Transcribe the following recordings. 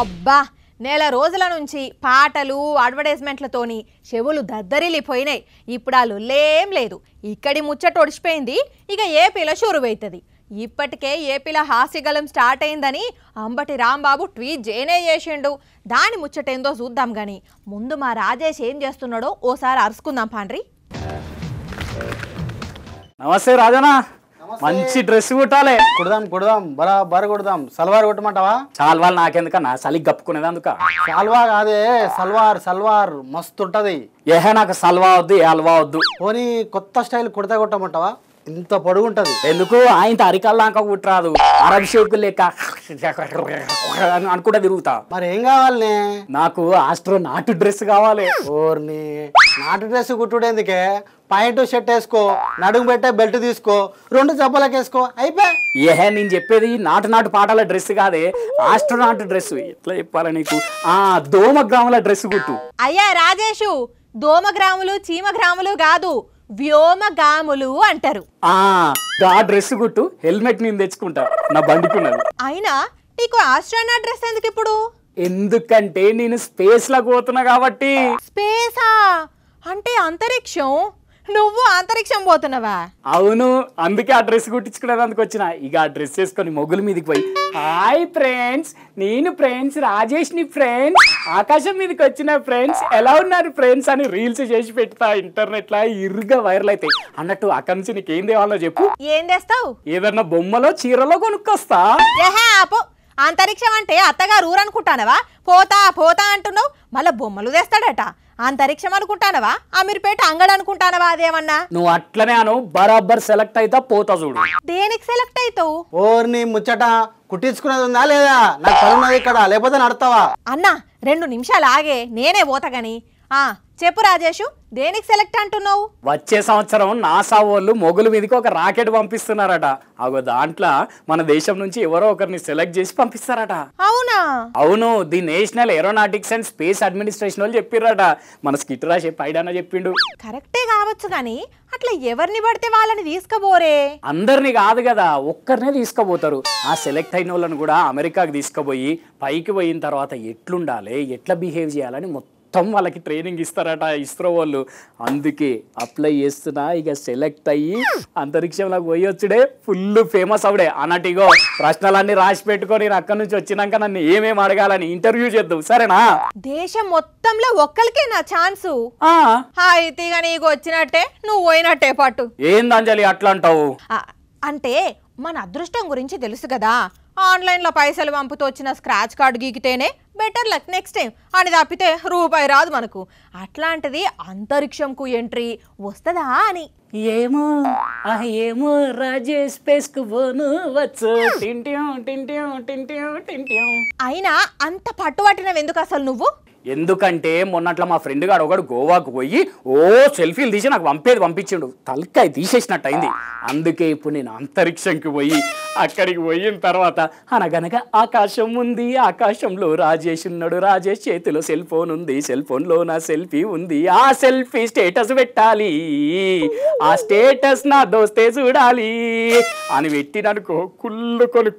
అబ్బా నేల రోజుల నుంచి పాటలు అడ్వర్టైజ్మెంట్లతోని చెవులు దద్దరిల్లిపోయినాయి. ఇప్పుడు ఆ లొల్లేం లేదు, ఇక్కడి ముచ్చట ఒడిచిపోయింది. ఇక ఏపీలో షురువైతుంది. ఇప్పటికే ఏపీలో హాస్యగలం స్టార్ట్ అయిందని అంబటి రాంబాబు ట్వీట్ చేయనే చేసిండు. దాని ముచ్చటేందో చూద్దాం కానీ ముందు మా రాజేష్ ఏం చేస్తున్నాడో ఓసారి అరుచుకుందాం పాండ్రి. నమస్తే రాజనా, మంచి డ్రెస్ కుట్టాలి. కుడదాం కుడదాం, బరాబర్ కుడదాం. సల్వార్ కుట్టమంటావా? సల్వార్ నాకెందుకన్నా, చలి గప్పుకునేది అందుక. సల్వార్ అదే సల్వార్, సల్వార్ మస్తు ఉంటది. ఏహే నాకు సల్వా వద్దు, ఏ హల్వా వద్దు, పోనీ కొత్త స్టైల్ కుడతా కొట్టమంటావా? ఇంత పొడుగు ఉంటది. ఎందుకు ఆయన అరికల్లాక కుట్టరాదు, అరబ్ షేక్ లేక అనుకుంటా తిరుగుతా. మరి ఏం కావాలి? నాకు ఆస్ట్రో నాటు డ్రెస్ కావాలి. ఓర్ని నాటు డ్రెస్ కుట్టుడేందుకే, పాయింట్ షర్ట్ వేసుకో, నడుము పెట్టే బెల్ట్ తీసుకో, రెండు జబ్బలకి వేసుకో, అయిపోయి. ఏహే నేను చెప్పేది నాటు నాటు పాటల డ్రెస్ కాదే, ఆస్ట్రోనాట్ డ్రెస్. ఎట్లా చెప్పాలి నీకు, ఆ దోమ గ్రాముల డ్రెస్ కుట్టు. అయ్యా రాజేషు, దోమ గ్రాములు చీమ గ్రాములు కాదు, వ్యోమగాములు అంటారు. ఆ డ్రెస్ గుట్టు, హెల్మెట్ నేను తెచ్చుకుంటా, నా బండికున్నది. అయినా నీకు ఆస్ట్రోనాట్ డ్రెస్ ఎందుకు ఇప్పుడు? ఎందుకంటే నేను స్పేస్ లో పోతున్నా కాబట్టి. స్పేసా అంటే అంతరిక్షం? నువ్వు అంతరిక్షం పోతున్నావా? అవును, అందుకే ఆ డ్రెస్ కుట్టించుకునేందుకు వచ్చిన. ఇక ఆ డ్రెస్ వేసుకొని మొగుల మీదకి పోయి, హాయ్ ఫ్రెండ్స్, నేను ఫ్రెండ్స్ రాజేష్ ని ఫ్రెండ్స్, ఆకాశం మీదకి వచ్చిన ఫ్రెండ్స్, ఎలా ఉన్నారు ఫ్రెండ్స్ అని రీల్స్ చేసి పెడతా. ఇంటర్నెట్ లా ఇరుగా వైరల్ అవుతాయి. అన్నట్టు అక్కడి నుంచి నీకు ఏం తేవాలో చెప్పు. ఏం తెస్తావు? ఏదన్నా బొమ్మలో చీరలో కొనుక్కొస్తా. అంతరిక్షం అంటే అత్తగారు ఊరు అనుకుంటానవా? పోతా పోతా అంటున్నావు, మళ్ళీ బొమ్మలు తెస్తాడట. అంతరిక్షం అనుకుంటానవా? అమీర్పేట అంగడి అనుకుంటానవా? అదేమన్నా నువ్వు అట్లనే అను, బరాబర్ సెలెక్ట్ అయితా పోతా. చూడు దేనికి సెలెక్ట్ అయితావు? ఓర్ని ముచ్చట, కుట్టించుకునేది ఉందా లేదా? నాకు పనున్నది ఇక్కడ, లేకపోతే నడతావా? అన్న 2 నిమిషాలు ఆగే, నేనే పోతగాని. చెప్పు రాజేషు, దేనికి సెలెక్ట్ అంటున్నావు? వచ్చే సంవత్సరం నాసా వాళ్ళు మొగుల మీదకి ఒక రాకెట్ పంపిస్తున్నారట. అగో దాంట్లో మన దేశం నుంచి ఎవరో ఒకరిని సెలెక్ట్ చేసి పంపిస్తారట. అవునా? అవును, the national aeronautics and space administration వాళ్ళు చెప్పిర్రట. మన స్కిట్ రాసే పైడానా చెప్పిండు. కరెక్టే కావచ్చు గానీ అట్లా ఎవరిని పడితే వాళ్ళని తీసుకుపోరే. అందరిని కాదు కదా, ఒక్కరినే తీసుకుపోతారు. ఆ సెలెక్ట్ అయిన వాళ్ళని కూడా అమెరికాకి తీసుకుపోయి పైకి పోయిన తర్వాత ఎట్లుండాలి, ఎట్లా బిహేవ్ చేయాలని మొత్తం వాళ్ళకి ట్రైనింగ్ ఇస్తారట ఇస్రో వాళ్ళు. అందుకే అప్లై చేస్తున్నా. ఇక సెలెక్ట్ అయ్యి అంతరిక్షంలోకి పోయొచ్చుడే ఫుల్ ఫేమస్ అవుడే. అన్నటిగో ప్రశ్నలన్నీ రాసి పెట్టుకొని అక్కడి నుంచి వచ్చినాక నన్ను ఏమేమి అడగాలని ఇంటర్వ్యూ చేద్దాం, సరేనా? దేశం మొత్తంలో ఒక్కరికే నా ఛాన్స్ అయితే నీకు వచ్చినట్టే, నువ్వు పోయినట్టే పాటు. ఏందంజలి అట్లా అంటావు? అంటే మన అదృష్టం గురించి తెలుసు కదా. ఆన్లైన్లో పైసలు పంపుతూ వచ్చిన స్క్రాచ్ కార్డు గీకితేనే బెటర్ లక్ నెక్స్ట్ టైం అని తప్పితే రూపాయి రాదు మనకు. అట్లాంటిది అంతరిక్షంకు ఎంట్రీ వస్తుందా అని ఏమో ఏమో రాజేష్ స్పేస్కు పోను వచ్చు. అయినా అంత పట్టుబట్టినవెందుకు అసలు నువ్వు? ఎందుకంటే మొన్నట్లా మా ఫ్రెండ్ గాడు ఒకడు గోవాకు పోయి ఓ సెల్ఫీలు తీసి నాకు పంపించిండు. తలకాయ తీసేసినట్టు అయింది. అందుకే ఇప్పుడు నేను అంతరిక్షంకి పోయి, అక్కడికి పోయిన తర్వాత అనగనగా ఆకాశం ఉంది, ఆకాశంలో రాజేష్ ఉన్నాడు, రాజేష్ చేతిలో సెల్ ఫోన్ ఉంది, సెల్ ఫోన్లో నా సెల్ఫీ ఉంది, ఆ సెల్ఫీ స్టేటస్ పెట్టాలి, ఆ స్టేటస్ నా దోస్తే చూడాలి అని పెట్టిననుకో కుళ్ళుకొని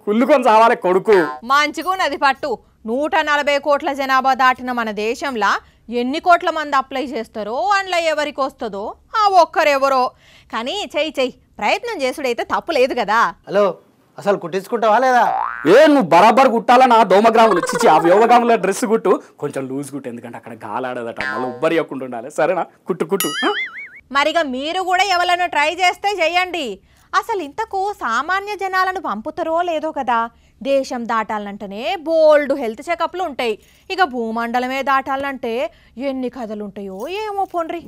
చావాలి కొడుకు. మంచిగున్నది పట్టు. 140 కోట్ల జనాభా దాటిన మన దేశంలో ఎన్ని కోట్ల మంది అప్లై చేస్తారో, అందులో ఎవరికి వస్తుందో ఆ ఒక్కరెవరో. కానీ చెయ్యి ప్రయత్నం చేసుడైతే తప్పు లేదు కదా. హలో, అసలు కుట్టించుకుంటావా లేదా? ఏ నువ్వు బరాబర్ కుట్టాలా? నా దోమగ్రాములు చిచ్చి, ఆ వ్యోమగ్రాముల డ్రెస్ కుట్టు, కొంచెం లూజ్ కుట్టు, ఎందుకంటే అక్కడ గాలాడదట, మళ్ళీ ఉబ్బరి అవ్వకుండా ఉండాలి, సరేనా? కుట్టు కుట్టు. మరిగా మీరు కూడా ఎవరైనా ట్రై చేస్తే చెయ్యండి. అసలు ఇంతకు సామాన్య జనాలను పంపుతారో లేదో కదా. దేశం దాటాలంటేనే బోల్డ్ హెల్త్ చెకప్లు ఉంటాయి, ఇక భూమండలమే దాటాలంటే ఎన్ని కథలుంటాయో ఏమో పొండ్రి.